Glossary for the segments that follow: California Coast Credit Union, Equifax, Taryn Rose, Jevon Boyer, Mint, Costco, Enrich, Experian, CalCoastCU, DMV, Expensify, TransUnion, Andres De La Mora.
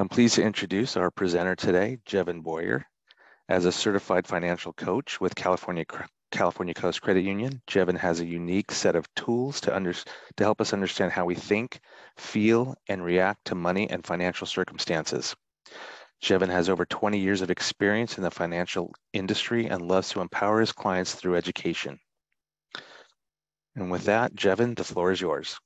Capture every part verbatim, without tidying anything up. I'm pleased to introduce our presenter today, Jevon Boyer. As a certified financial coach with California, California Coast Credit Union, Jevon has a unique set of tools to, under, to help us understand how we think, feel, and react to money and financial circumstances. Jevon has over twenty years of experience in the financial industry and loves to empower his clients through education. And with that, Jevon, the floor is yours.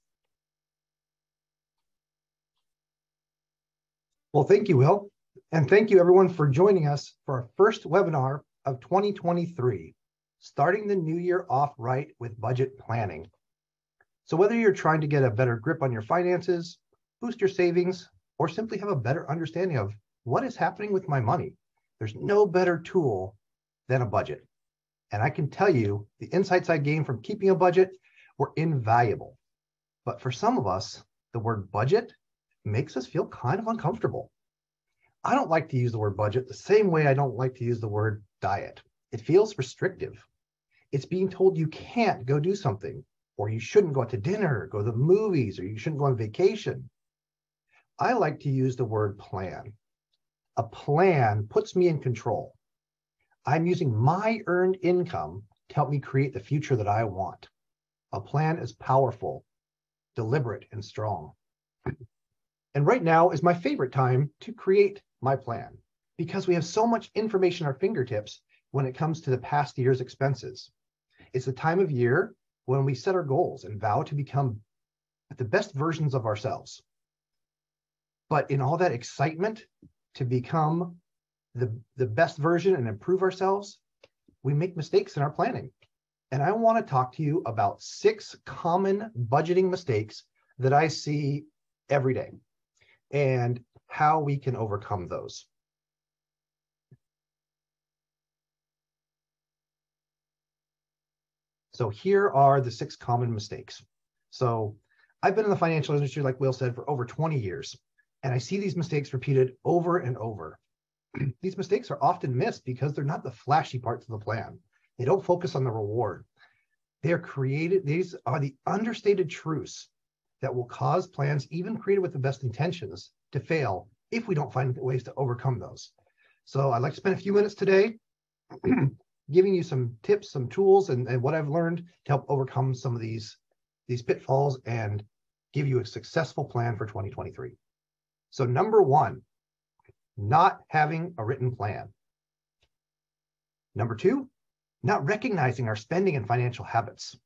Well, thank you, Will. And thank you everyone for joining us for our first webinar of twenty twenty-three, starting the new year off right with budget planning. So whether you're trying to get a better grip on your finances, boost your savings, or simply have a better understanding of what is happening with my money, there's no better tool than a budget. And I can tell you the insights I gained from keeping a budget were invaluable. But for some of us, the word budget makes us feel kind of uncomfortable. I don't like to use the word budget the same way I don't like to use the word diet. It feels restrictive. It's being told you can't go do something, or you shouldn't go out to dinner, go to the movies, or you shouldn't go on vacation. I like to use the word plan. A plan puts me in control. I'm using my earned income to help me create the future that I want. A plan is powerful, deliberate, and strong. And right now is my favorite time to create my plan, because we have so much information at our fingertips when it comes to the past year's expenses. It's the time of year when we set our goals and vow to become the best versions of ourselves. But in all that excitement to become the, the best version and improve ourselves, we make mistakes in our planning. And I want to talk to you about six common budgeting mistakes that I see every day and how we can overcome those. So here are the six common mistakes. So I've been in the financial industry, like Will said, for over twenty years, and I see these mistakes repeated over and over. These mistakes are often missed because they're not the flashy parts of the plan. They don't focus on the reward. They're created, these are the understated truths that will cause plans, even created with the best intentions, to fail if we don't find ways to overcome those. So I'd like to spend a few minutes today giving you some tips, some tools, and, and what I've learned to help overcome some of these, these pitfalls and give you a successful plan for twenty twenty-three. So number one, not having a written plan. Number two, not recognizing our spending and financial habits.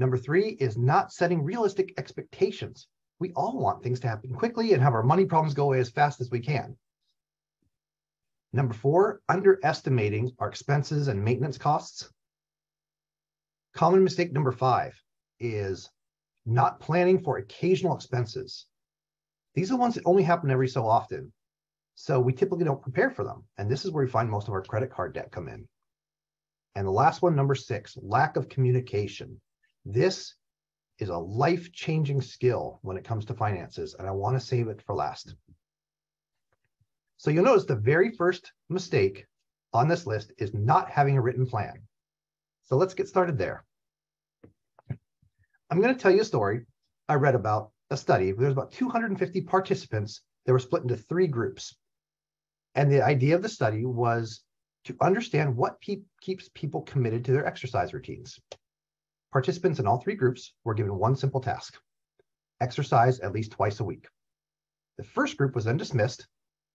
Number three is not setting realistic expectations. We all want things to happen quickly and have our money problems go away as fast as we can. Number four, underestimating our expenses and maintenance costs. Common mistake number five is not planning for occasional expenses. These are ones that only happen every so often, so we typically don't prepare for them. And this is where we find most of our credit card debt come in. And the last one, number six, lack of communication. This is a life-changing skill when it comes to finances, and I want to save it for last. So you'll notice the very first mistake on this list is not having a written plan. So let's get started there. I'm going to tell you a story I read about a study. There's about two hundred fifty participants that were split into three groups. And the idea of the study was to understand what pe- keeps people committed to their exercise routines. Participants in all three groups were given one simple task: exercise at least twice a week. The first group was then dismissed,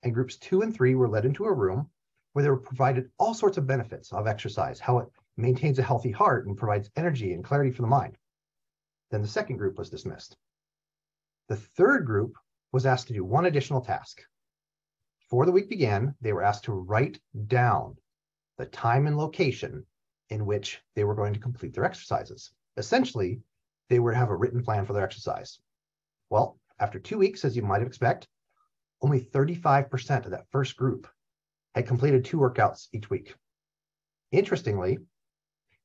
and groups two and three were led into a room where they were provided all sorts of benefits of exercise, how it maintains a healthy heart and provides energy and clarity for the mind. Then the second group was dismissed. The third group was asked to do one additional task. Before the week began, they were asked to write down the time and location in which they were going to complete their exercises. Essentially, they would have a written plan for their exercise. Well, after two weeks, as you might expect, only thirty-five percent of that first group had completed two workouts each week. Interestingly,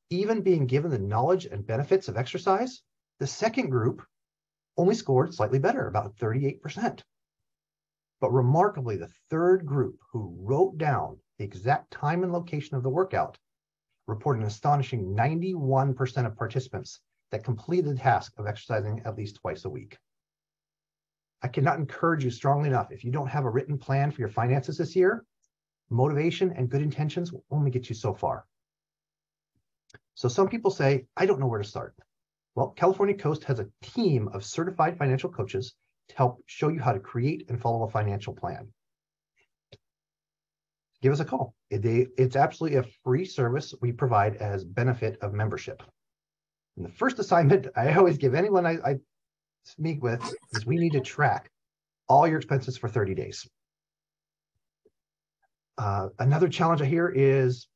even being given the knowledge and benefits of exercise, the second group only scored slightly better, about thirty-eight percent. But remarkably, the third group, who wrote down the exact time and location of the workout, reported an astonishing ninety-one percent of participants that completed the task of exercising at least twice a week. I cannot encourage you strongly enough. If you don't have a written plan for your finances this year, motivation and good intentions will only get you so far. So some people say, I don't know where to start. Well, California Coast has a team of certified financial coaches to help show you how to create and follow a financial plan. Give us a call. It's absolutely a free service we provide as benefit of membership. And the first assignment I always give anyone I, I speak with is we need to track all your expenses for thirty days. Uh, another challenge I hear is,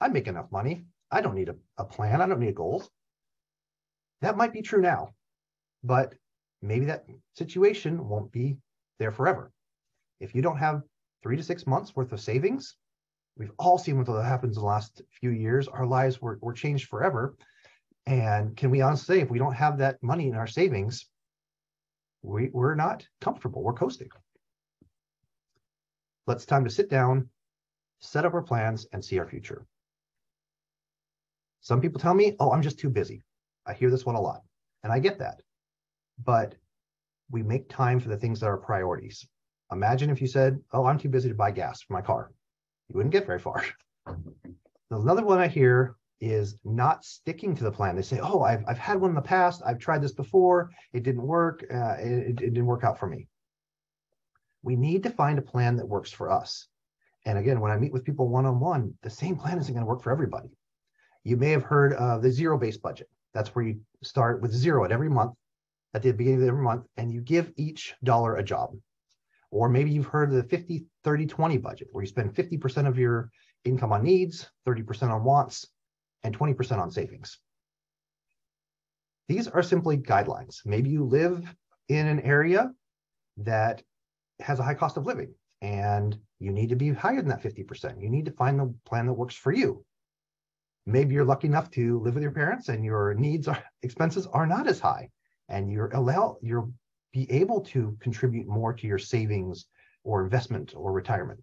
I make enough money. I don't need a, a plan. I don't need a goal. That might be true now, but maybe that situation won't be there forever. If you don't have three to six months worth of savings, we've all seen what happens in the last few years. Our lives were, were changed forever. And can we honestly say, if we don't have that money in our savings, we, we're not comfortable, we're coasting. But it's time to sit down, set up our plans, and see our future. Some people tell me, oh, I'm just too busy. I hear this one a lot, and I get that. But we make time for the things that are priorities. Imagine if you said, oh, I'm too busy to buy gas for my car. You wouldn't get very far. Another one I hear is not sticking to the plan. They say, oh, I've, I've had one in the past. I've tried this before. It didn't work. Uh, it, it didn't work out for me. We need to find a plan that works for us. And again, when I meet with people one-on-one, the same plan isn't going to work for everybody. You may have heard of the zero-based budget. That's where you start with zero at every month, at the beginning of every month, and you give each dollar a job. Or maybe you've heard of the fifty thirty twenty budget, where you spend fifty percent of your income on needs, thirty percent on wants, and twenty percent on savings. These are simply guidelines. Maybe you live in an area that has a high cost of living, and you need to be higher than that fifty percent. You need to find the plan that works for you. Maybe you're lucky enough to live with your parents and your needs or expenses are not as high, and you're allow, you'll be able to contribute more to your savings or investment or retirement.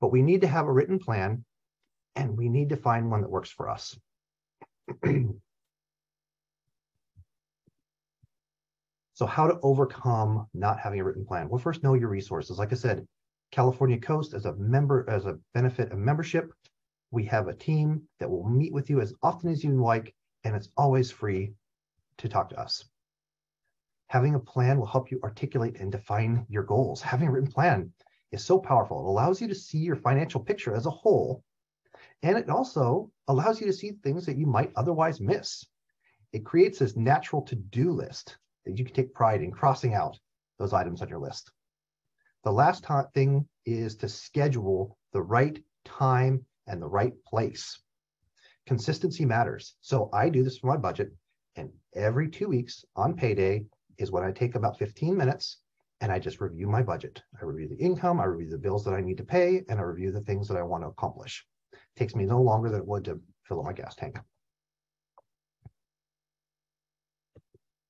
But we need to have a written plan, and we need to find one that works for us. So how to overcome not having a written plan? Well, first, know your resources. Like I said, California Coast, as a member, as a benefit of membership, we have a team that will meet with you as often as you like, and it's always free to talk to us. Having a plan will help you articulate and define your goals. Having a written plan is so powerful. It allows you to see your financial picture as a whole, and it also allows you to see things that you might otherwise miss. It creates this natural to-do list that you can take pride in crossing out those items on your list. The last thing is to schedule the right time and the right place. Consistency matters. So I do this for my budget, and every two weeks on payday is when I take about fifteen minutes and I just review my budget. I review the income, I review the bills that I need to pay, and I review the things that I want to accomplish. It takes me no longer than it would to fill up my gas tank.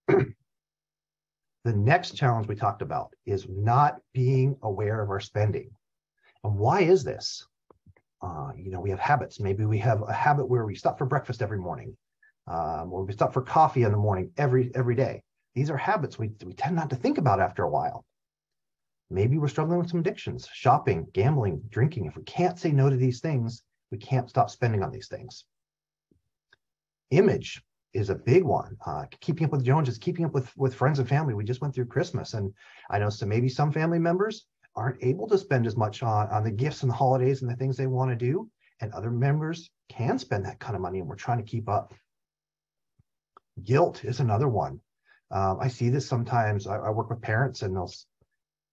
The next challenge we talked about is not being aware of our spending. And why is this? Uh, you know, we have habits. Maybe we have a habit where we stop for breakfast every morning, um, or we stop for coffee in the morning every every day. These are habits we, we tend not to think about after a while. Maybe we're struggling with some addictions, shopping, gambling, drinking. If we can't say no to these things, we can't stop spending on these things. Image is a big one. Uh, keeping up with Jones is keeping up with, with friends and family. We just went through Christmas, and I know so maybe some family members aren't able to spend as much on, on the gifts and the holidays and the things they want to do. And other members can spend that kind of money, and we're trying to keep up. Guilt is another one. Um, I see this sometimes. I, I work with parents, and they'll,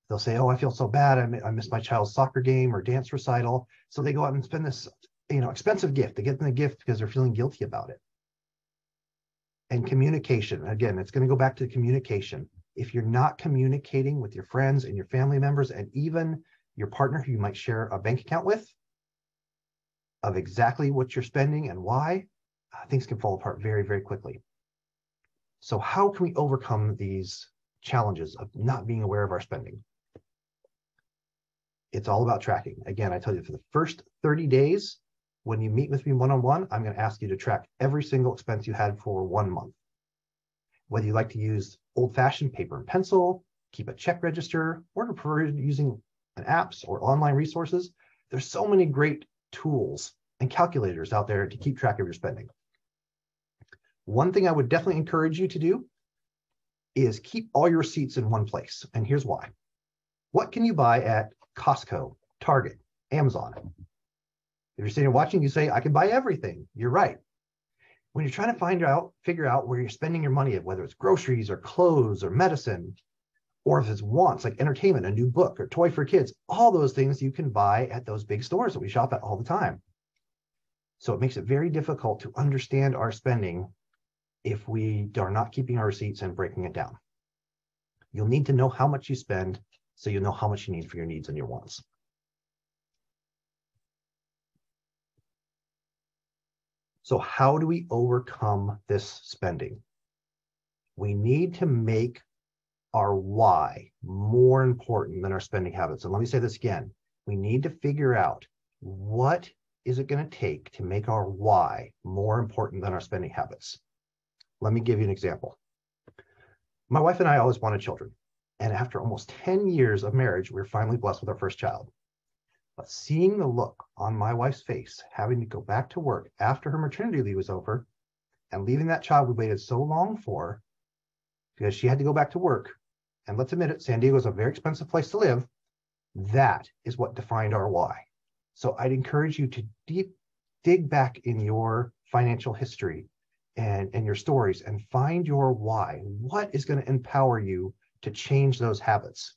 they'll say, oh, I feel so bad. I, I missed my child's soccer game or dance recital. So they go out and spend this, you know, expensive gift. They get them a gift because they're feeling guilty about it. And communication. Again, it's going to go back to communication. If you're not communicating with your friends and your family members and even your partner who you might share a bank account with of exactly what you're spending and why, uh, things can fall apart very, very quickly. So how can we overcome these challenges of not being aware of our spending? It's all about tracking. Again, I tell you, for the first thirty days, when you meet with me one-on-one, I'm going to ask you to track every single expense you had for one month. whether you like to use old-fashioned paper and pencil, keep a check register, or prefer using apps or online resources, there's so many great tools and calculators out there to keep track of your spending. One thing I would definitely encourage you to do is keep all your receipts in one place. And here's why. What can you buy at Costco, Target, Amazon? If you're sitting and watching, you say, I can buy everything. You're right. When you're trying to find out, figure out where you're spending your money, whether it's groceries or clothes or medicine, or if it's wants like entertainment, a new book or toy for kids, all those things you can buy at those big stores that we shop at all the time. So it makes it very difficult to understand our spending if we are not keeping our receipts and breaking it down. You'll need to know how much you spend so you'll know how much you need for your needs and your wants. So how do we overcome this spending? We need to make our why more important than our spending habits. And let me say this again. We need to figure out what is it going to take to make our why more important than our spending habits. Let me give you an example. My wife and I always wanted children. And after almost ten years of marriage, we were finally blessed with our first child. But seeing the look on my wife's face, having to go back to work after her maternity leave was over, and leaving that child we waited so long for, because she had to go back to work. And let's admit it, San Diego is a very expensive place to live. That is what defined our why. So I'd encourage you to deep dig back in your financial history and, and your stories and find your why. What is going to empower you to change those habits?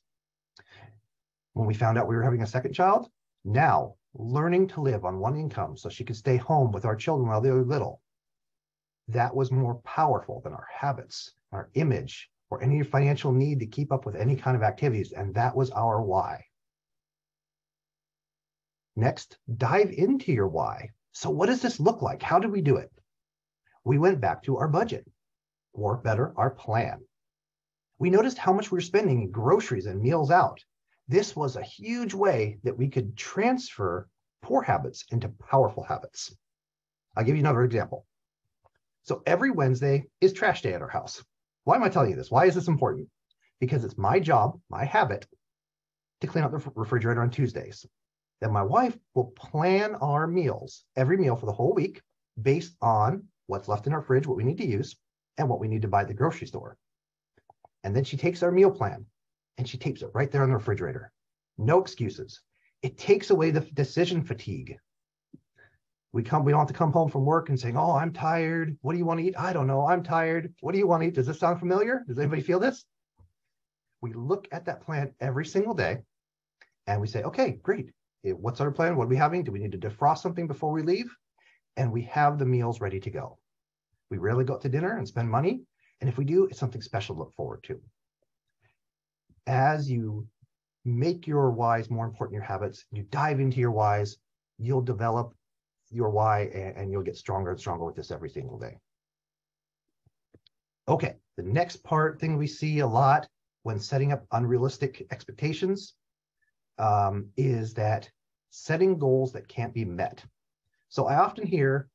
When we found out we were having a second child, now learning to live on one income so she could stay home with our children while they were little, that was more powerful than our habits, our image, or any financial need to keep up with any kind of activities. And that was our why. Next, dive into your why. So what does this look like? How did we do it? We went back to our budget, or better, our plan. We noticed how much we were spending in groceries and meals out. This was a huge way that we could transfer poor habits into powerful habits. I'll give you another example. So every Wednesday is trash day at our house. Why am I telling you this? Why is this important? Because it's my job, my habit, to clean out the refrigerator on Tuesdays. Then my wife will plan our meals, every meal for the whole week, based on what's left in our fridge, what we need to use, and what we need to buy at the grocery store. And then she takes our meal plan and she tapes it right there on the refrigerator. No excuses. It takes away the decision fatigue. We come, we don't have to come home from work and saying, oh, I'm tired. What do you want to eat? I don't know. I'm tired. What do you want to eat? Does this sound familiar? Does anybody feel this? We look at that plan every single day and we say, okay, great. What's our plan? What are we having? Do we need to defrost something before we leave? And we have the meals ready to go. We rarely go out to dinner and spend money. And if we do, it's something special to look forward to. As you make your whys more important than your habits, you dive into your whys, you'll develop your why and you'll get stronger and stronger with this every single day. Okay, the next part thing we see a lot when setting up unrealistic expectations Um, is that setting goals that can't be met. So I often hear,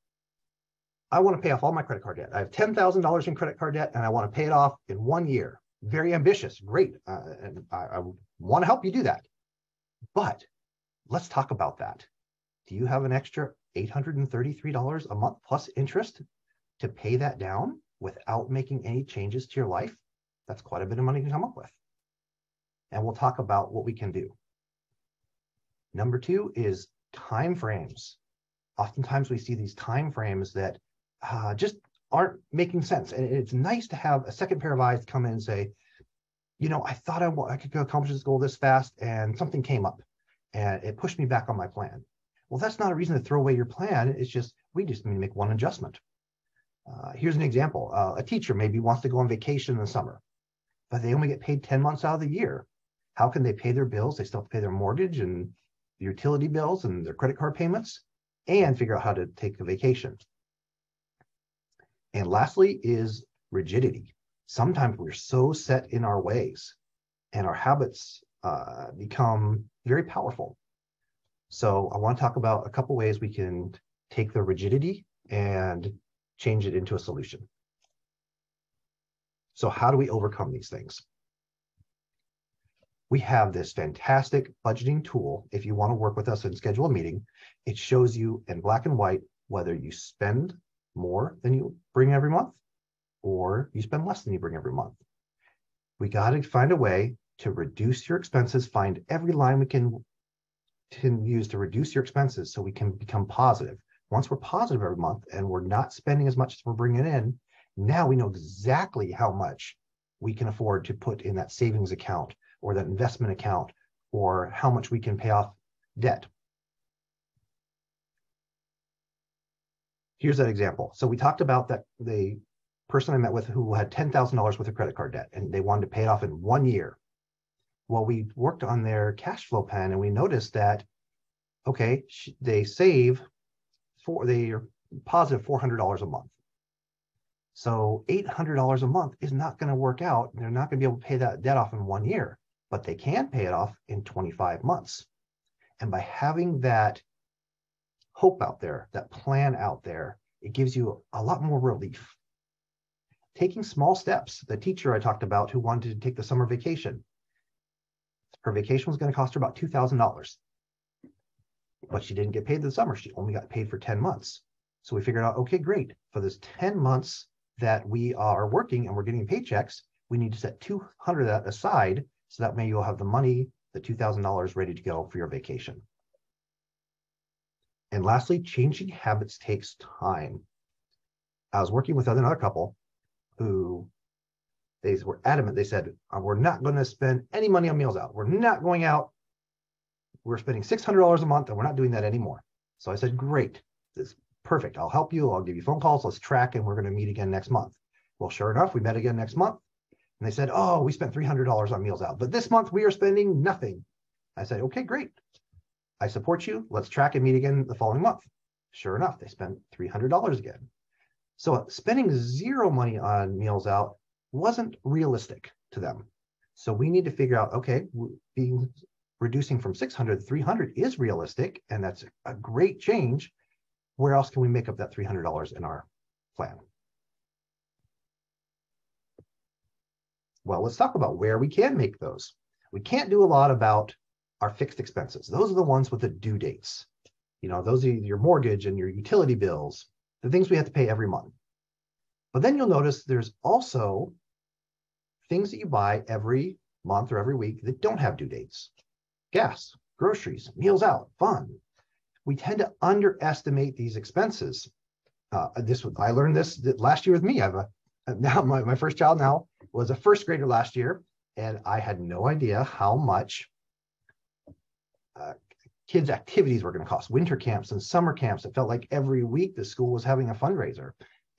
I want to pay off all my credit card debt. I have ten thousand dollars in credit card debt and I want to pay it off in one year. Very ambitious, great. Uh, and I, I want to help you do that. But let's talk about that. Do you have an extra eight hundred thirty-three dollars a month plus interest to pay that down without making any changes to your life? That's quite a bit of money to come up with. And we'll talk about what we can do. Number two is time frames. Oftentimes we see these time frames that uh, just aren't making sense. And it's nice to have a second pair of eyes come in and say, you know, I thought I, I could accomplish this goal this fast and something came up and it pushed me back on my plan. Well, that's not a reason to throw away your plan. It's just, we just need to make one adjustment. Uh, here's an example. Uh, a teacher maybe wants to go on vacation in the summer, but they only get paid ten months out of the year. How can they pay their bills? They still have to pay their mortgage and utility bills and their credit card payments and figure out how to take a vacation. And lastly is rigidity. Sometimes we're so set in our ways and our habits uh, become very powerful. So I want to talk about a couple ways we can take the rigidity and change it into a solution. So how do we overcome these things? We have this fantastic budgeting tool. If you want to work with us and schedule a meeting, it shows you in black and white whether you spend more than you bring every month or you spend less than you bring every month. We got to find a way to reduce your expenses, find every line we can, can use to reduce your expenses so we can become positive. Once we're positive every month and we're not spending as much as we're bringing in, now we know exactly how much we can afford to put in that savings account or that investment account, or how much we can pay off debt. Here's that example. So we talked about that the person I met with who had ten thousand dollars worth of credit card debt, and they wanted to pay it off in one year. Well, we worked on their cash flow plan, and we noticed that, okay, they save, for they're positive four hundred dollars a month. So eight hundred dollars a month is not going to work out. They're not going to be able to pay that debt off in one year, but they can pay it off in twenty-five months. And by having that hope out there, that plan out there, it gives you a lot more relief. Taking small steps. The teacher I talked about who wanted to take the summer vacation. Her vacation was going to cost her about two thousand dollars, but she didn't get paid this summer. She only got paid for ten months. So we figured out, okay, great. For this ten months that we are working and we're getting paychecks, we need to set two hundred of that aside. So that way you'll have the money, the two thousand dollars ready to go for your vacation. And lastly, changing habits takes time. I was working with another couple who they were adamant. They said, we're not going to spend any money on meals out. We're not going out. We're spending six hundred dollars a month and we're not doing that anymore. So I said, great, this is perfect. I'll help you. I'll give you phone calls. Let's track and we're going to meet again next month. Well, sure enough, we met again next month. And they said, oh, we spent three hundred dollars on meals out, but this month we are spending nothing. I said, okay, great. I support you. Let's track and meet again the following month. Sure enough, they spent three hundred dollars again. So spending zero money on meals out wasn't realistic to them. So we need to figure out, okay, being reducing from six hundred to three hundred is realistic, and that's a great change. Where else can we make up that three hundred dollars in our plan? Well, let's talk about where we can make those. We can't do a lot about our fixed expenses. Those are the ones with the due dates. You know, those are your mortgage and your utility bills, the things we have to pay every month. But then you'll notice there's also things that you buy every month or every week that don't have due dates. Gas, groceries, meals out, fun. We tend to underestimate these expenses. Uh, this I learned this last year with me. I have a Now, my, my first child now was a first grader last year, and I had no idea how much uh, kids' activities were going to cost. Winter camps and summer camps. It felt like every week the school was having a fundraiser,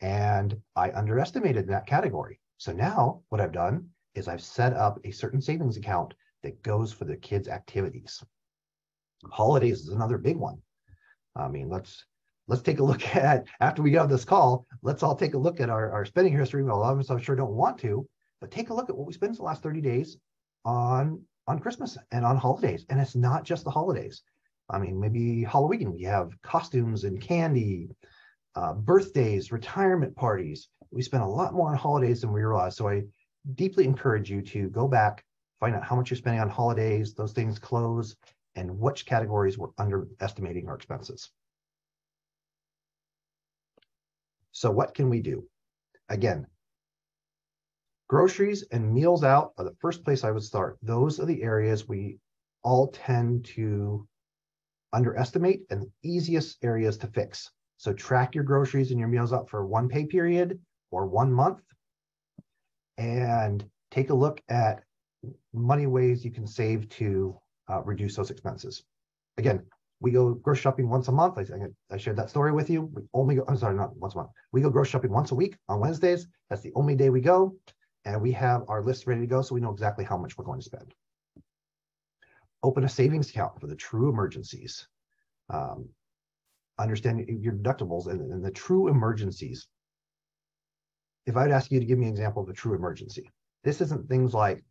and I underestimated that category. So now what I've done is I've set up a certain savings account that goes for the kids' activities. Holidays is another big one. I mean, let's Let's take a look at, after we get on this call, let's all take a look at our, our spending history. Well, a lot of us, I'm sure, don't want to, but take a look at what we spent the last thirty days on, on Christmas and on holidays. And it's not just the holidays. I mean, maybe Halloween, we have costumes and candy, uh, birthdays, retirement parties. We spend a lot more on holidays than we realize. So I deeply encourage you to go back, find out how much you're spending on holidays, those things, clothes, and which categories we're underestimating our expenses. So what can we do? Again, groceries and meals out are the first place I would start. Those are the areas we all tend to underestimate and the easiest areas to fix. So track your groceries and your meals out for one pay period or one month and take a look at money ways you can save to uh, reduce those expenses. Again, we go grocery shopping once a month. I, I shared that story with you. We only go, I'm sorry, not once a month. We go grocery shopping once a week on Wednesdays. That's the only day we go. And we have our list ready to go so we know exactly how much we're going to spend. Open a savings account for the true emergencies. Um, understand your deductibles and, and the true emergencies. If I would ask you to give me an example of a true emergency, this isn't things like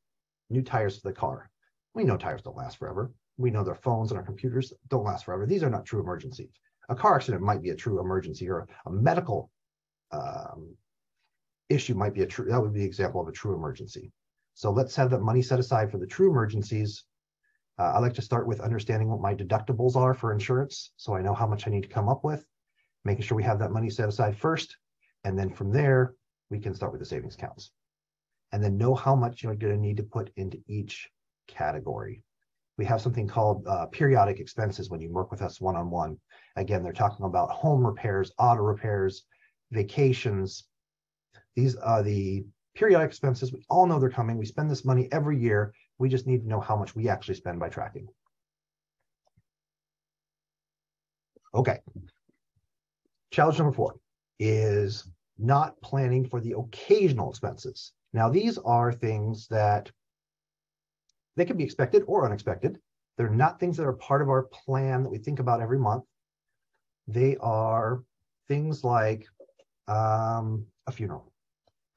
new tires for the car. We know tires don't last forever. We know their phones and our computers don't last forever. These are not true emergencies. A car accident might be a true emergency, or a medical um, issue might be a true, that would be an example of a true emergency. So let's have that money set aside for the true emergencies. Uh, I like to start with understanding what my deductibles are for insurance, so I know how much I need to come up with, making sure we have that money set aside first, and then from there, we can start with the savings accounts. And then know how much you're going to need to put into each category. We have something called uh, periodic expenses when you work with us one-on-one. Again, they're talking about home repairs, auto repairs, vacations. These are the periodic expenses. We all know they're coming. We spend this money every year. We just need to know how much we actually spend by tracking. Okay. Challenge number four is not planning for the occasional expenses. Now, these are things that they can be expected or unexpected. They're not things that are part of our plan that we think about every month. They are things like um, a funeral.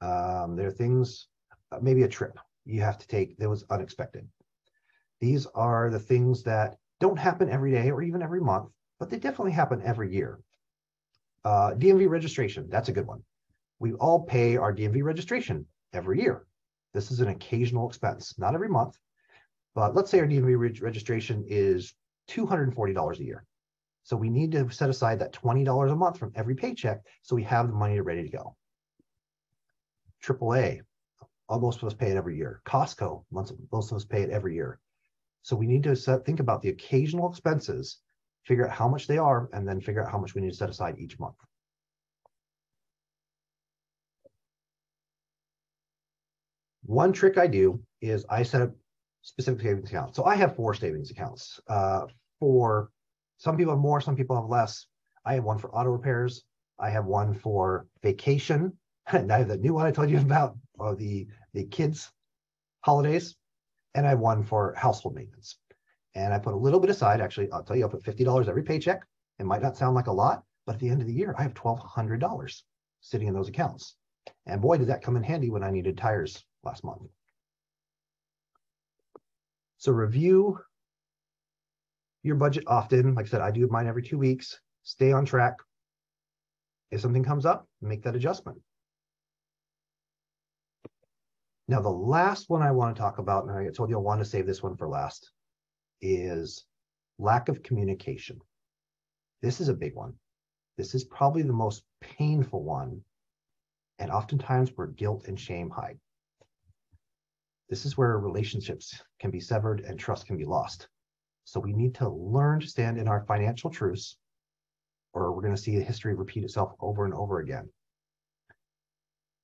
Um, there are things, uh, maybe a trip you have to take that was unexpected. These are the things that don't happen every day or even every month, but they definitely happen every year. Uh, D M V registration, that's a good one. We all pay our D M V registration every year. This is an occasional expense, not every month. But let's say our D M V reg- registration is two hundred forty dollars a year. So we need to set aside that twenty dollars a month from every paycheck so we have the money ready to go. triple A, most of us pay it every year. Costco, most of us pay it every year. So we need to set, think about the occasional expenses, figure out how much they are, and then figure out how much we need to set aside each month. One trick I do is I set up specific savings accounts. So I have four savings accounts. Uh, for some people have more, some people have less. I have one for auto repairs. I have one for vacation. And I have that new one I told you about, or the, the kids' holidays. And I have one for household maintenance. And I put a little bit aside. Actually, I'll tell you, I put fifty dollars every paycheck. It might not sound like a lot, but at the end of the year, I have twelve hundred dollars sitting in those accounts. And boy, did that come in handy when I needed tires last month. So review your budget often. Like I said, I do mine every two weeks. Stay on track. If something comes up, make that adjustment. Now, the last one I want to talk about, and I told you I want to save this one for last, is lack of communication. This is a big one. This is probably the most painful one, and oftentimes where guilt and shame hide. This is where relationships can be severed and trust can be lost. So we need to learn to stand in our financial truths, or we're going to see history repeat itself over and over again.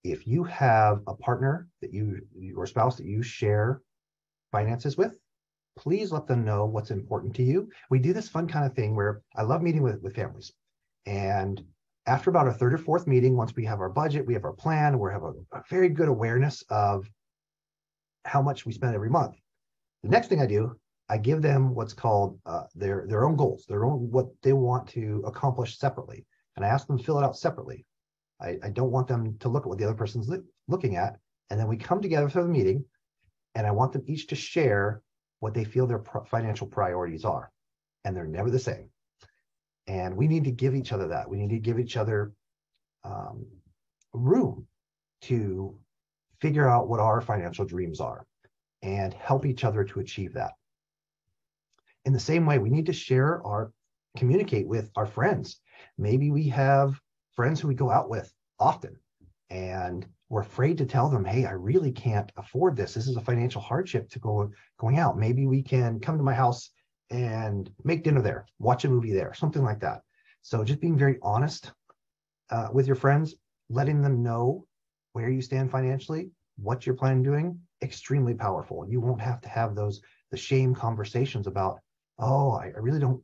If you have a partner that you or spouse that you share finances with, please let them know what's important to you. We do this fun kind of thing where I love meeting with, with families. And after about our third or fourth meeting, once we have our budget, we have our plan, we have a, a very good awareness of how much we spend every month. The next thing I do, I give them what's called uh, their, their own goals, their own what they want to accomplish separately. And I ask them to fill it out separately. I, I don't want them to look at what the other person's li- looking at. And then we come together for the meeting, and I want them each to share what they feel their pro- financial priorities are. And they're never the same. And we need to give each other that. We need to give each other um, room to figure out what our financial dreams are and help each other to achieve that. In the same way, we need to share our, communicate with our friends. Maybe we have friends who we go out with often and we're afraid to tell them, hey, I really can't afford this. This is a financial hardship to go going out. Maybe we can come to my house and make dinner there, watch a movie there, something like that. So just being very honest uh, with your friends, letting them know where you stand financially, what you're planning on doing, extremely powerful. You won't have to have those the shame conversations about, oh, I really don't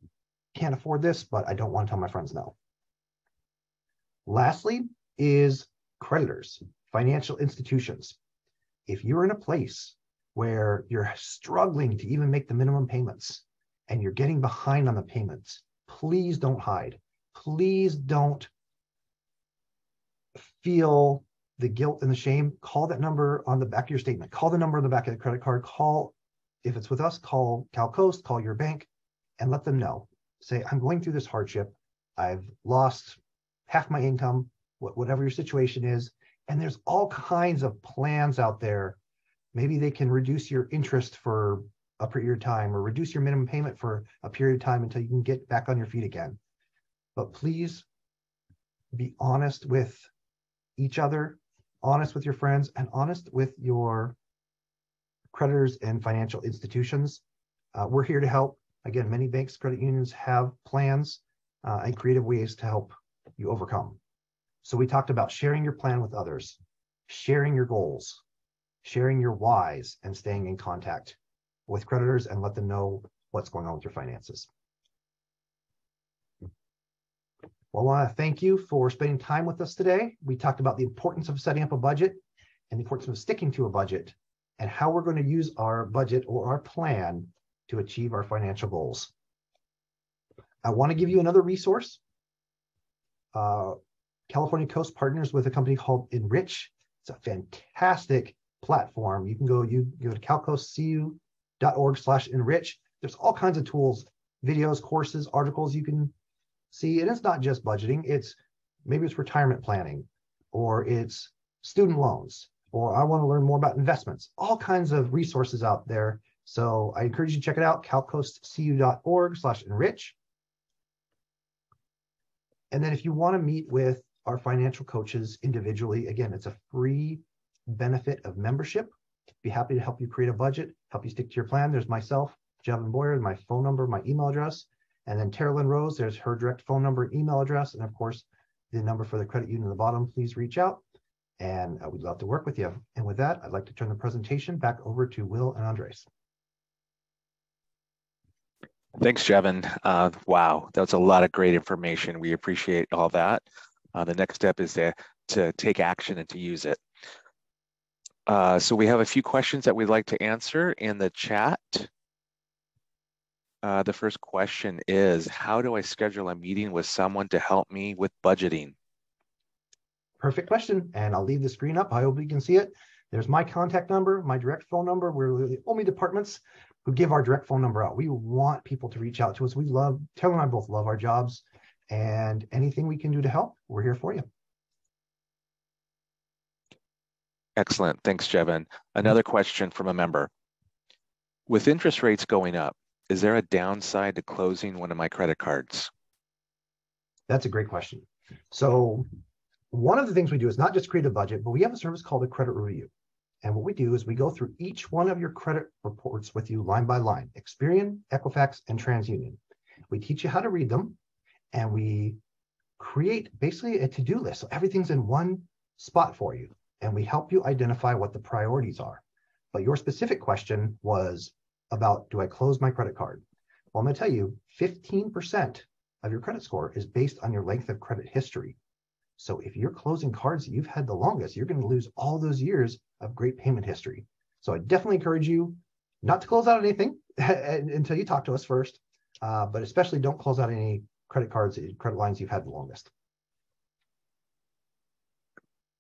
can't afford this, but I don't want to tell my friends no. Lastly is creditors, financial institutions. If you're in a place where you're struggling to even make the minimum payments and you're getting behind on the payments, please don't hide. Please don't feel the guilt and the shame. Call that number on the back of your statement. Call the number on the back of the credit card. Call, if it's with us, call CalCoast, call your bank, and let them know. Say, I'm going through this hardship. I've lost half my income, whatever your situation is, And there's all kinds of plans out there. Maybe they can reduce your interest for a period of time or reduce your minimum payment for a period of time until you can get back on your feet again. But please be honest with each other, honest with your friends, and honest with your creditors and financial institutions. Uh, we're here to help. Again, many banks, credit unions have plans uh, and creative ways to help you overcome. So we talked about sharing your plan with others, sharing your goals, sharing your whys, and staying in contact with creditors and let them know what's going on with your finances. Well, I want to thank you for spending time with us today. We talked about the importance of setting up a budget and the importance of sticking to a budget and how we're going to use our budget or our plan to achieve our financial goals. I want to give you another resource. Uh, California Coast partners with a company called Enrich. It's a fantastic platform. You can go, you go to calcoastcu dot org slash enrich. There's all kinds of tools, videos, courses, articles you can see. And it's not just budgeting. It's maybe it's retirement planning, or it's student loans, or I want to learn more about investments, all kinds of resources out there. So I encourage you to check it out, calcoastcu dot org slash enrich. And then if you want to meet with our financial coaches individually, again, it's a free benefit of membership. Be happy to help you create a budget, help you stick to your plan. There's myself, Jevon Boyer, my phone number, my email address, and then Taryn Rose, there's her direct phone number and email address, and of course, the number for the credit union at the bottom. Please reach out, and we'd love to work with you. And with that, I'd like to turn the presentation back over to Will and Andres. Thanks, Jevon. Uh, wow, that's a lot of great information. We appreciate all that. Uh, the next step is to, to take action and to use it. Uh, so we have a few questions that we'd like to answer in the chat. Uh, the first question is, how do I schedule a meeting with someone to help me with budgeting? Perfect question. And I'll leave the screen up. I hope you can see it. There's my contact number, my direct phone number. We're the only departments who give our direct phone number out. We want people to reach out to us. We love, Taylor and I both love our jobs, and anything we can do to help, we're here for you. Excellent. Thanks, Jevon. Another question from a member. With interest rates going up, is there a downside to closing one of my credit cards? That's a great question. So one of the things we do is not just create a budget, but we have a service called a credit review. And what we do is we go through each one of your credit reports with you line by line, Experian, Equifax, and TransUnion. We teach you how to read them, and we create basically a to-do list. So everything's in one spot for you, and we help you identify what the priorities are. But your specific question was, about, do I close my credit card? Well, I'm going to tell you, fifteen percent of your credit score is based on your length of credit history. So if you're closing cards that you've had the longest, you're going to lose all those years of great payment history. So I definitely encourage you not to close out anything until you talk to us first, uh, but especially don't close out any credit cards, credit lines you've had the longest.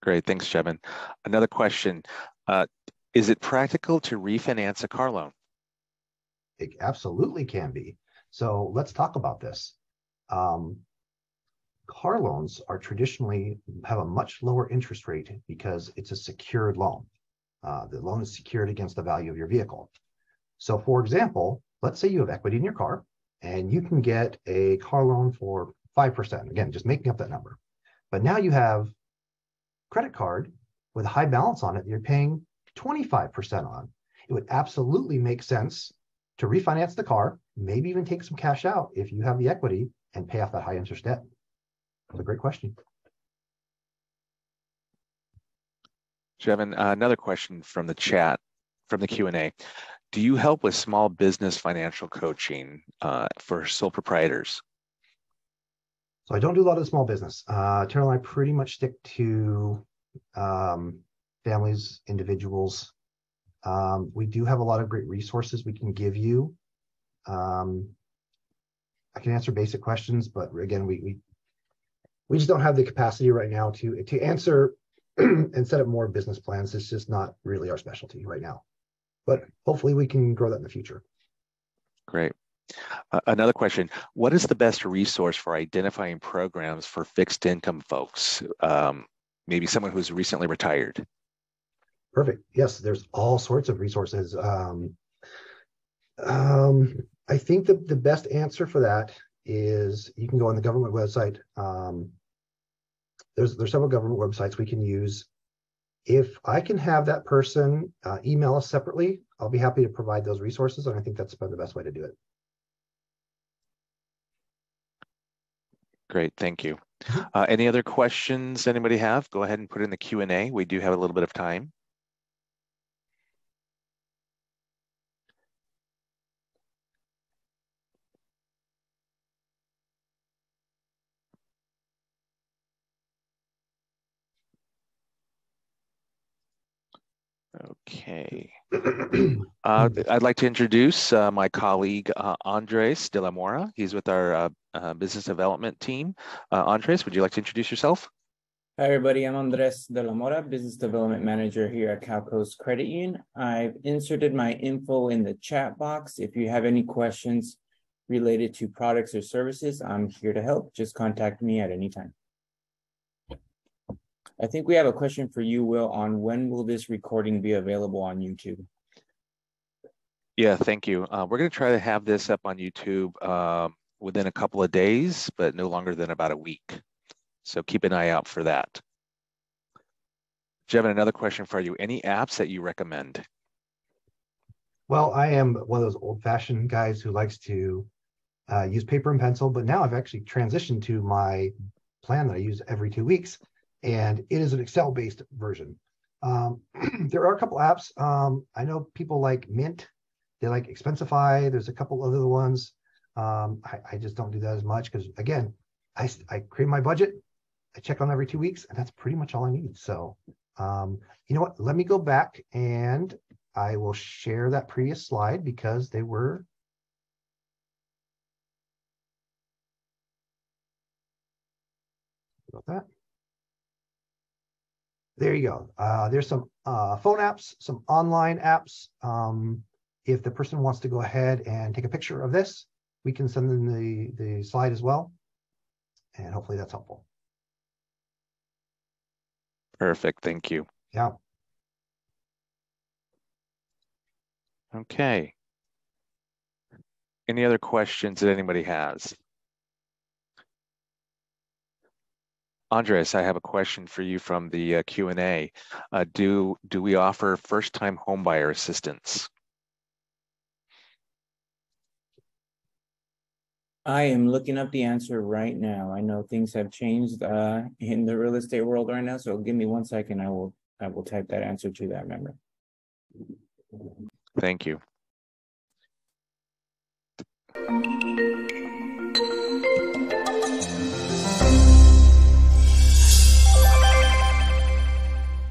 Great. Thanks, Jevon. Another question. Uh, is it practical to refinance a car loan? It absolutely can be. So let's talk about this. Um, car loans are traditionally have a much lower interest rate because it's a secured loan. Uh, the loan is secured against the value of your vehicle. So for example, let's say you have equity in your car and you can get a car loan for five percent. Again, just making up that number. But now you have a credit card with a high balance on it, you're paying twenty-five percent on. It would absolutely make sense to refinance the car, maybe even take some cash out if you have the equity and pay off that high interest debt. That's a great question. Jevon, uh, another question from the chat, from the Q and A. Do you help with small business financial coaching uh, for sole proprietors? So I don't do a lot of small business. Uh, Terrell and I pretty much stick to um, families, individuals. Um, we do have a lot of great resources we can give you. Um, I can answer basic questions, but again, we we, we just don't have the capacity right now to, to answer and set up more business plans. It's just not really our specialty right now, but hopefully we can grow that in the future. Great. Uh, another question. What is the best resource for identifying programs for fixed income folks? Um, maybe someone who's recently retired. Perfect. Yes, there's all sorts of resources. Um, um, I think the, the best answer for that is you can go on the government website. Um, there's, there's several government websites we can use. If I can have that person uh, email us separately, I'll be happy to provide those resources, and I think that's been the best way to do it. Great, thank you. Uh, any other questions anybody have? Go ahead and put in the Q and A. We do have a little bit of time. Okay. Uh, I'd like to introduce uh, my colleague, uh, Andres De La Mora. He's with our uh, uh, business development team. Uh, Andres, would you like to introduce yourself? Hi, everybody. I'm Andres De La Mora, business development manager here at Cal Coast Credit Union. I've inserted my info in the chat box. If you have any questions related to products or services, I'm here to help. Just contact me at any time. I think we have a question for you, Will, on when will this recording be available on YouTube? Yeah, thank you. Uh, we're going to try to have this up on YouTube uh, within a couple of days, but no longer than about a week. So keep an eye out for that. Jevon, another question for you. Any apps that you recommend? Well, I am one of those old-fashioned guys who likes to uh, use paper and pencil, but now I've actually transitioned to my plan that I use every two weeks. And it is an Excel-based version. Um, there are a couple apps. Um, I know people like Mint. They like Expensify. There's a couple other ones. Um, I, I just don't do that as much because, again, I, I create my budget. I check on every two weeks, and that's pretty much all I need. So um, you know what? Let me go back, and I will share that previous slide because they were about that. There you go. Uh, there's some uh, phone apps, some online apps. Um, if the person wants to go ahead and take a picture of this, we can send them the, the slide as well. And hopefully that's helpful. Perfect. Thank you. Yeah. Okay. Any other questions that anybody has? Andres, I have a question for you from the uh, Q and A. Uh, do, do we offer first-time homebuyer assistance? I am looking up the answer right now. I know things have changed uh, in the real estate world right now, so give me one second. I will, I will type that answer to that member. Thank you.